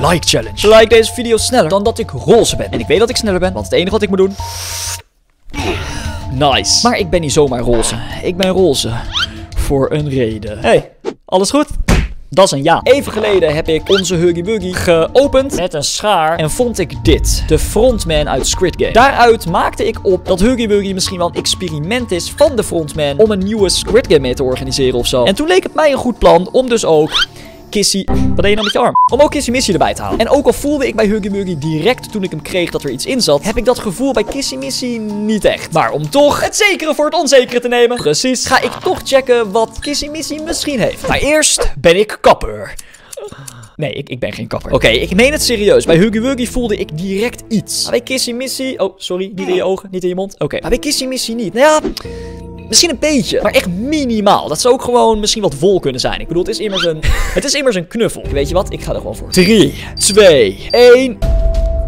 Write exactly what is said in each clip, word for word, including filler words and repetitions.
like challenge. Like deze video sneller dan dat ik roze ben. En ik weet dat ik sneller ben, want het enige wat ik moet doen... Nice. Maar ik ben niet zomaar roze. Ik ben roze. Voor een reden. Hey, alles goed? Dat is een ja. Even geleden heb ik onze Huggy Wuggy geopend met een schaar en vond ik dit. De frontman uit Squid Game. Daaruit maakte ik op dat Huggy Wuggy misschien wel een experiment is van de frontman om een nieuwe Squid Game mee te organiseren ofzo. En toen leek het mij een goed plan om dus ook... Kissy... Wat deed je nou met je arm? Om ook Kissy Missy erbij te halen. En ook al voelde ik bij Huggy Wuggy direct toen ik hem kreeg dat er iets in zat, heb ik dat gevoel bij Kissy Missy niet echt. Maar om toch het zekere voor het onzekere te nemen, precies, ga ik toch checken wat Kissy Missy misschien heeft. Maar eerst ben ik kapper. Nee, ik, ik ben geen kapper. Oké, okay, ik meen het serieus. Bij Huggy Wuggy voelde ik direct iets. Maar bij Kissy Missy... Oh, sorry. Niet in je ogen, niet in je mond. Oké. Okay. Maar bij Kissy Missy niet. Nou ja... Misschien een beetje, maar echt minimaal. Dat zou ook gewoon misschien wat wol kunnen zijn. Ik bedoel, het is immers een, het is immers een knuffel. Weet je wat? Ik ga er gewoon voor. drie, twee, één.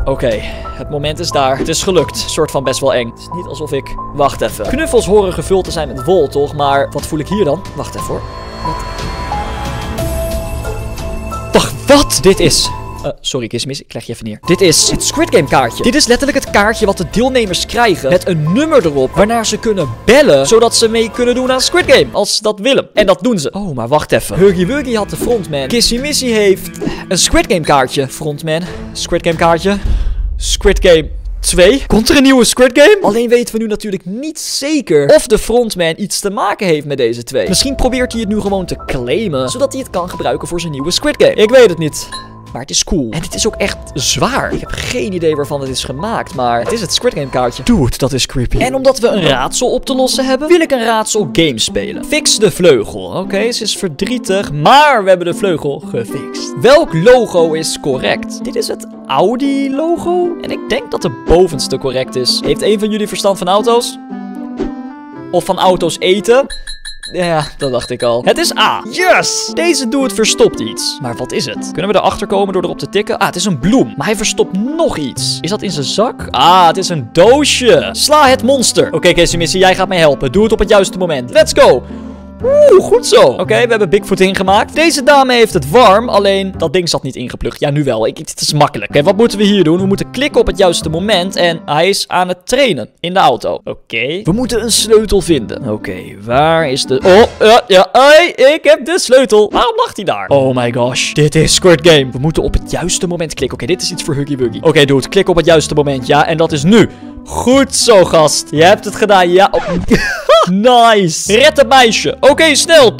Oké, okay, het moment is daar. Het is gelukt. Soort van best wel eng. Het is niet alsof ik... Wacht even. Knuffels horen gevuld te zijn met wol, toch? Maar wat voel ik hier dan? Wacht even hoor. Wat? Wacht, wat? Dit is... Uh, sorry, Kissy Missy, ik leg je even neer. Dit is het Squid Game kaartje. Dit is letterlijk het kaartje wat de deelnemers krijgen met een nummer erop waarnaar ze kunnen bellen, zodat ze mee kunnen doen aan Squid Game, als ze dat willen. En dat doen ze. Oh, maar wacht even. Huggy Wuggy had de frontman. Kissy Missy heeft een Squid Game kaartje. Frontman, Squid Game kaartje, Squid Game twee. Komt er een nieuwe Squid Game? Alleen weten we nu natuurlijk niet zeker of de frontman iets te maken heeft met deze twee. Misschien probeert hij het nu gewoon te claimen, zodat hij het kan gebruiken voor zijn nieuwe Squid Game. Ik weet het niet. Maar het is cool. En het is ook echt zwaar. Ik heb geen idee waarvan het is gemaakt, maar het is het Squid Game kaartje. Dude, dat is creepy. En omdat we een raadsel op te lossen hebben, wil ik een raadsel game spelen. Fix de vleugel. Oké, okay, ze is verdrietig, maar we hebben de vleugel gefixt. Welk logo is correct? Dit is het Audi logo. En ik denk dat de bovenste correct is. Heeft een van jullie verstand van auto's? Of van auto's eten? Ja, dat dacht ik al. Het is A. Yes! Deze doet verstopt iets. Maar wat is het? Kunnen we erachter komen door erop te tikken? Ah, het is een bloem. Maar hij verstopt nog iets. Is dat in zijn zak? Ah, het is een doosje. Sla het monster. Oké, okay, Kissy Missy, jij gaat mij helpen. Doe het op het juiste moment. Let's go! Oeh, goed zo. Oké, okay, we hebben Bigfoot ingemaakt. Deze dame heeft het warm, alleen dat ding zat niet ingeplucht. Ja, nu wel. Ik, het is makkelijk. Oké, okay, wat moeten we hier doen? We moeten klikken op het juiste moment en hij is aan het trainen in de auto. Oké. Okay. We moeten een sleutel vinden. Oké, okay, waar is de... Oh, uh, ja, hey, ik heb de sleutel. Waarom lag hij daar? Oh my gosh. Dit is Squid Game. We moeten op het juiste moment klikken. Oké, okay, dit is iets voor Huggy Wuggy. Oké, okay, dude, klik op het juiste moment, ja. En dat is nu. Goed zo, gast. Je hebt het gedaan, ja. Oh. Nice. Red het meisje. Oké, okay, snel.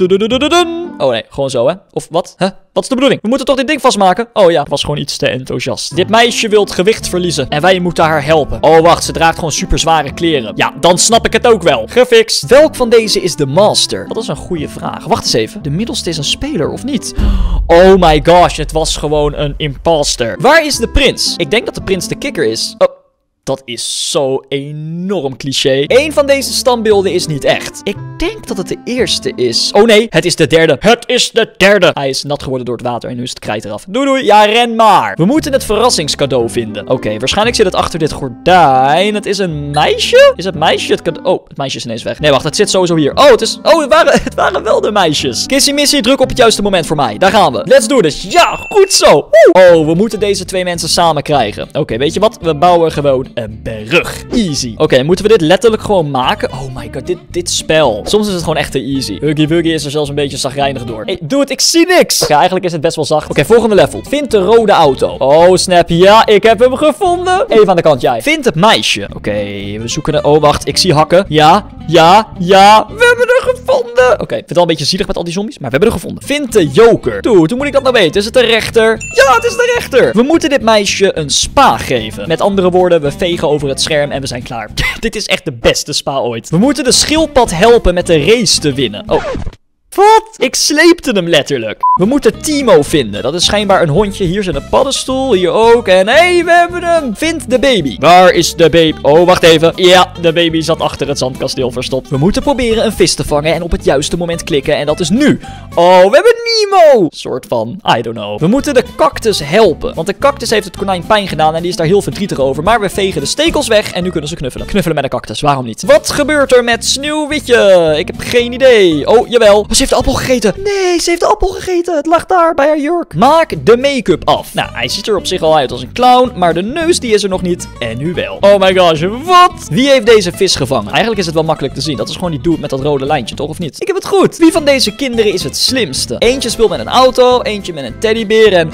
Oh nee, gewoon zo, hè. Of wat? Huh? Wat is de bedoeling? We moeten toch dit ding vastmaken? Oh ja, was gewoon iets te enthousiast. Dit meisje wil het gewicht verliezen. En wij moeten haar helpen. Oh wacht, ze draagt gewoon super zware kleren. Ja, dan snap ik het ook wel. Gefixt. Welk van deze is de master? Dat is een goede vraag. Wacht eens even. De middelste is een speler, of niet? Oh my gosh, het was gewoon een imposter. Waar is de prins? Ik denk dat de prins de kikker is. Oh. Dat is zo enorm cliché. Eén van deze standbeelden is niet echt. Ik denk dat het de eerste is. Oh nee, het is de derde. Het is de derde. Hij is nat geworden door het water en nu is het krijt eraf. Doei doei. Ja, ren maar. We moeten het verrassingscadeau vinden. Oké, okay, waarschijnlijk zit het achter dit gordijn. Het is een meisje? Is het meisje het cadeau? Oh, het meisje is ineens weg. Nee, wacht. Het zit sowieso hier. Oh, het is... Oh, het waren, het waren wel de meisjes. Kissy Missy, druk op het juiste moment voor mij. Daar gaan we. Let's do this. Ja, goed zo. Woe. Oh, we moeten deze twee mensen samen krijgen. Oké, okay, weet je wat? We bouwen gewoon... een berg. Easy. Oké, okay, moeten we dit letterlijk gewoon maken? Oh my god, dit, dit spel. Soms is het gewoon echt te easy. Huggy Wuggy is er zelfs een beetje zagrijnig door. Hey, dude, ik zie niks. Ja, eigenlijk is het best wel zacht. Oké, okay, volgende level. Vind de rode auto. Oh, snap. Ja, ik heb hem gevonden. Even aan de kant, jij. Vind het meisje. Oké, okay, we zoeken... Oh, wacht. Ik zie hakken. Ja, ja, ja. We hebben er gevonden. Oké, okay, ik vind het al een beetje zielig met al die zombies, maar we hebben er gevonden. Vind de joker. Dude, hoe moet ik dat nou weten? Is het de rechter? Ja, het is de rechter. We moeten dit meisje een spa geven. Met andere woorden, we vegen over het scherm en we zijn klaar. Dit is echt de beste spa ooit. We moeten de schildpad helpen met de race te winnen. Oh. Wat? Ik sleepte hem letterlijk. We moeten Timo vinden. Dat is schijnbaar een hondje. Hier zit een paddenstoel. Hier ook. En hé, hey, we hebben hem. Vind de baby. Waar is de baby? Oh, wacht even. Ja, de baby zat achter het zandkasteel verstopt. We moeten proberen een vis te vangen en op het juiste moment klikken. En dat is nu. Oh, we hebben Nemo. Soort van, I don't know. We moeten de cactus helpen. Want de cactus heeft het konijn pijn gedaan en die is daar heel verdrietig over. Maar we vegen de stekels weg en nu kunnen ze knuffelen. Knuffelen met de cactus, waarom niet? Wat gebeurt er met Sneeuwwitje? Ik heb geen idee. Oh, jawel. Oh, ze heeft de appel gegeten. Nee, ze heeft de appel gegeten. Het lag daar bij haar jurk. Maak de make-up af. Nou, hij ziet er op zich al uit als een clown. Maar de neus die is er nog niet. En nu wel. Oh my gosh, wat? Wie heeft deze vis gevangen? Eigenlijk is het wel makkelijk te zien. Dat is gewoon die dude met dat rode lijntje, toch? Of niet? Ik heb het goed. Wie van deze kinderen is het slimste? Eentje speelt met een auto. Eentje met een teddybeer. En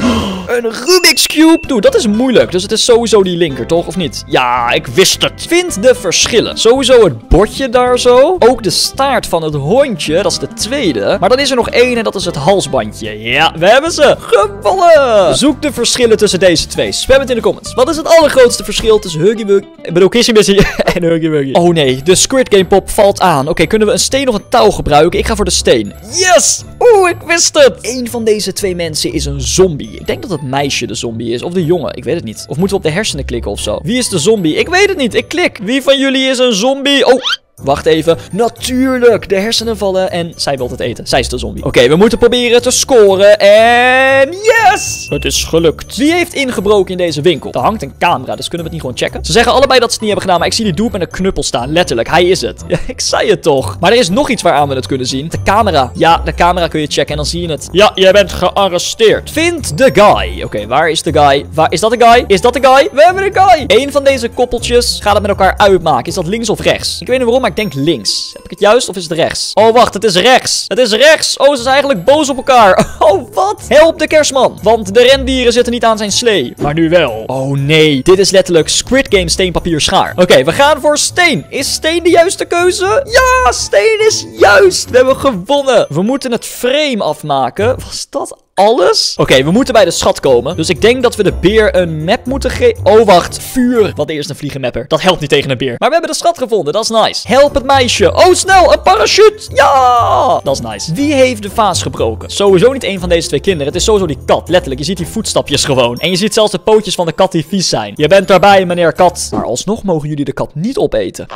een Rubik's Cube. Dude, dat is moeilijk. Dus het is sowieso die linker, toch? Of niet? Ja, ik wist het. Vind de verschillen. Sowieso het bordje daar zo. Ook de staart van het hondje. Dat is de tweede. Maar dan is er nog één en dat is het halsbandje. Ja, we hebben ze. Gevallen. Zoek de verschillen tussen deze twee. Spam het in de comments. Wat is het allergrootste verschil tussen Huggy Wuggy... Ik bedoel, Kissy Missy en Huggy Wuggy. Oh nee, de Squid Game pop valt aan. Oké, okay, kunnen we een steen of een touw gebruiken? Ik ga voor de steen. Yes! Oeh, ik wist het. Eén van deze twee mensen is een zombie. Ik denk dat het meisje de zombie is. Of de jongen, ik weet het niet. Of moeten we op de hersenen klikken of zo? Wie is de zombie? Ik weet het niet. Ik klik. Wie van jullie is een zombie? Oh... Wacht even. Natuurlijk. De hersenen vallen en zij wil het eten. Zij is de zombie. Oké, okay, we moeten proberen te scoren. En yes! Het is gelukt. Wie heeft ingebroken in deze winkel? Er hangt een camera, dus kunnen we het niet gewoon checken? Ze zeggen allebei dat ze het niet hebben gedaan, maar ik zie die dude met een knuppel staan. Letterlijk, hij is het. Ja, ik zei het toch. Maar er is nog iets waaraan we het kunnen zien. De camera. Ja, de camera kun je checken en dan zie je het. Ja, jij bent gearresteerd. Vind de guy. Oké, okay, waar is de guy? Waar is dat de guy? Is dat de guy? We hebben de guy. Eén van deze koppeltjes gaat het met elkaar uitmaken. Is dat links of rechts? Ik weet niet waarom, maar ik denk links. Heb ik het juist of is het rechts? Oh, wacht. Het is rechts. Het is rechts. Oh, ze zijn eigenlijk boos op elkaar. Oh, wat? Help de kerstman. Want de rendieren zitten niet aan zijn slee. Maar nu wel. Oh, nee. Dit is letterlijk Squid Game steen, papier, schaar. Oké, okay, we gaan voor steen. Is steen de juiste keuze? Ja, steen is juist. We hebben gewonnen. We moeten het frame afmaken. Was dat alles? Oké, okay, we moeten bij de schat komen. Dus ik denk dat we de beer een map moeten geven. Oh, wacht. Vuur. Wat eerst een vliegenmapper. Dat helpt niet tegen een beer. Maar we hebben de schat gevonden. Dat is nice. Help het meisje. Oh, snel. Een parachute. Ja. Dat is nice. Wie heeft de vaas gebroken? Sowieso niet een van deze twee kinderen. Het is sowieso die kat. Letterlijk. Je ziet die voetstapjes gewoon. En je ziet zelfs de pootjes van de kat die vies zijn. Je bent daarbij, meneer kat. Maar alsnog mogen jullie de kat niet opeten.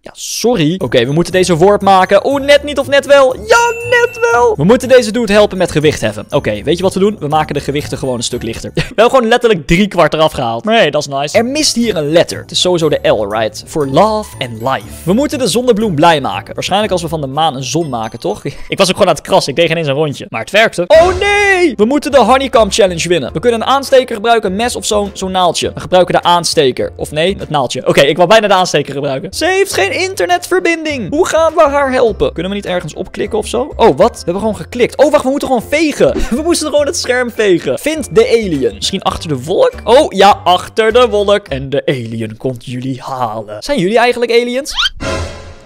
Ja, sorry. Oké, okay, we moeten deze worp maken. Oh, net niet of net wel. Ja, net wel. We moeten deze dude helpen met gewicht heffen. Oké, okay, weet je wat we doen? We maken de gewichten gewoon een stuk lichter. We hebben gewoon letterlijk drie kwart eraf gehaald. Maar hey, dat is nice. Er mist hier een letter. Het is sowieso de L, right? Voor love and life. We moeten de zonnebloem blij maken. Waarschijnlijk als we van de maan een zon maken, toch? Ik was ook gewoon aan het krassen. Ik deed geen eens een rondje. Maar het werkte. Oh, nee! We moeten de honeycomb challenge winnen. We kunnen een aansteker gebruiken, een mes of zo'n zo'n naaldje. We gebruiken de aansteker. Of nee, het naaldje. Oké, okay, ik wou bijna de aansteker gebruiken. Ze heeft geen internetverbinding. Hoe gaan we haar helpen? Kunnen we niet ergens opklikken of zo? Oh, wat? We hebben gewoon geklikt. Oh, wacht. We moeten gewoon vegen. We moesten gewoon het scherm vegen. Vind de alien. Misschien achter de wolk? Oh, ja. Achter de wolk. En de alien komt jullie halen. Zijn jullie eigenlijk aliens?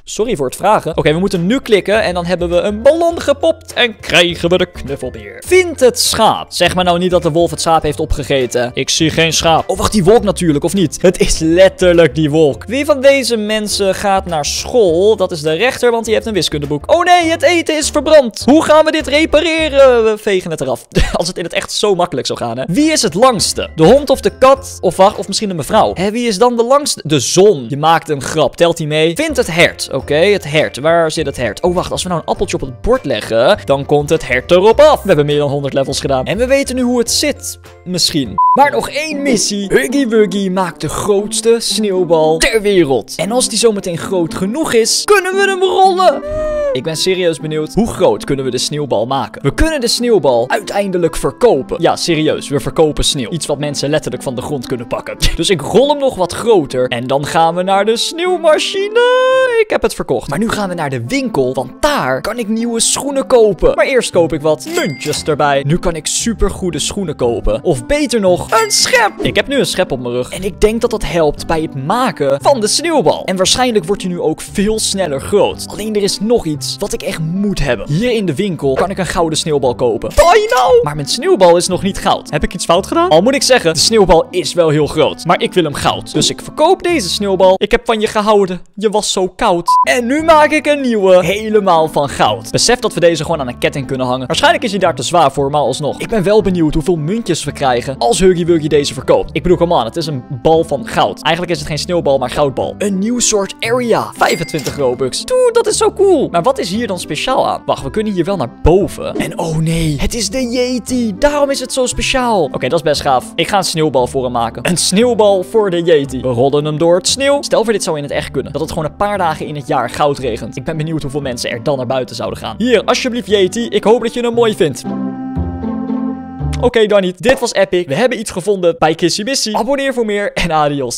Sorry voor het vragen. Oké, okay, we moeten nu klikken en dan hebben we een ballon gepopt en krijgen we de knuffelbeer. Vind het schaap. Zeg maar nou niet dat de wolf het schaap heeft opgegeten. Ik zie geen schaap. Oh, wacht, die wolk natuurlijk, of niet? Het is letterlijk die wolk. Wie van deze mensen gaat naar school? Dat is de rechter, want die heeft een wiskundeboek. Oh nee, het eten is verbrand. Hoe gaan we dit repareren? We vegen het eraf. Als het in het echt zo makkelijk zou gaan, hè. Wie is het langste? De hond of de kat? Of wacht, of misschien de mevrouw. Hé, wie is dan de langste? De zon. Je maakt een grap. Telt die mee? Vind het hert. Oké, okay, het hert. Waar zit het hert? Oh, wacht. Als we nou een appeltje op het bord leggen, dan komt het hert erop af. We hebben meer dan honderd levels gedaan. En we weten nu hoe het zit. Misschien. Maar nog één missie. Huggy Wuggy maakt de grootste sneeuwbal ter wereld. En als die zometeen groot genoeg is, kunnen we hem rollen. Ik ben serieus benieuwd. Hoe groot kunnen we de sneeuwbal maken? We kunnen de sneeuwbal uiteindelijk verkopen. Ja, serieus. We verkopen sneeuw. Iets wat mensen letterlijk van de grond kunnen pakken. Dus ik rol hem nog wat groter. En dan gaan we naar de sneeuwmachine. Ik heb het verkocht. Maar nu gaan we naar de winkel. Want daar kan ik nieuwe schoenen kopen. Maar eerst koop ik wat muntjes erbij. Nu kan ik supergoede schoenen kopen. Of beter nog, een schep. Ik heb nu een schep op mijn rug. En ik denk dat dat helpt bij het maken van de sneeuwbal. En waarschijnlijk wordt hij nu ook veel sneller groot. Alleen er is nog iets wat ik echt moet hebben. Hier in de winkel kan ik een gouden sneeuwbal kopen. Die nou! Maar mijn sneeuwbal is nog niet goud. Heb ik iets fout gedaan? Al moet ik zeggen, de sneeuwbal is wel heel groot. Maar ik wil hem goud. Dus ik verkoop deze sneeuwbal. Ik heb van je gehouden. Je was zo koud. En nu maak ik een nieuwe. Helemaal van goud. Besef dat we deze gewoon aan een ketting kunnen hangen. Waarschijnlijk is hij daar te zwaar voor, maar alsnog. Ik ben wel benieuwd hoeveel muntjes we krijgen als Huggy Wuggy deze verkoopt. Ik bedoel, come on, het is een bal van goud. Eigenlijk is het geen sneeuwbal, maar goudbal. Een nieuw soort area. vijfentwintig Robux. Dude, dat is zo cool. Maar wat is hier dan speciaal aan? Wacht, we kunnen hier wel naar boven. En oh nee, het is de Yeti. Daarom is het zo speciaal. Oké, okay, dat is best gaaf. Ik ga een sneeuwbal voor hem maken. Een sneeuwbal voor de Yeti. We rollen hem door het sneeuw. Stel voor dit zou in het echt kunnen. Dat het gewoon een paar dagen in het jaar goud regent. Ik ben benieuwd hoeveel mensen er dan naar buiten zouden gaan. Hier, alsjeblieft Yeti. Ik hoop dat je hem mooi vindt. Oké, okay, dan niet. Dit was epic. We hebben iets gevonden bij Kissy Missy. Abonneer voor meer en adios.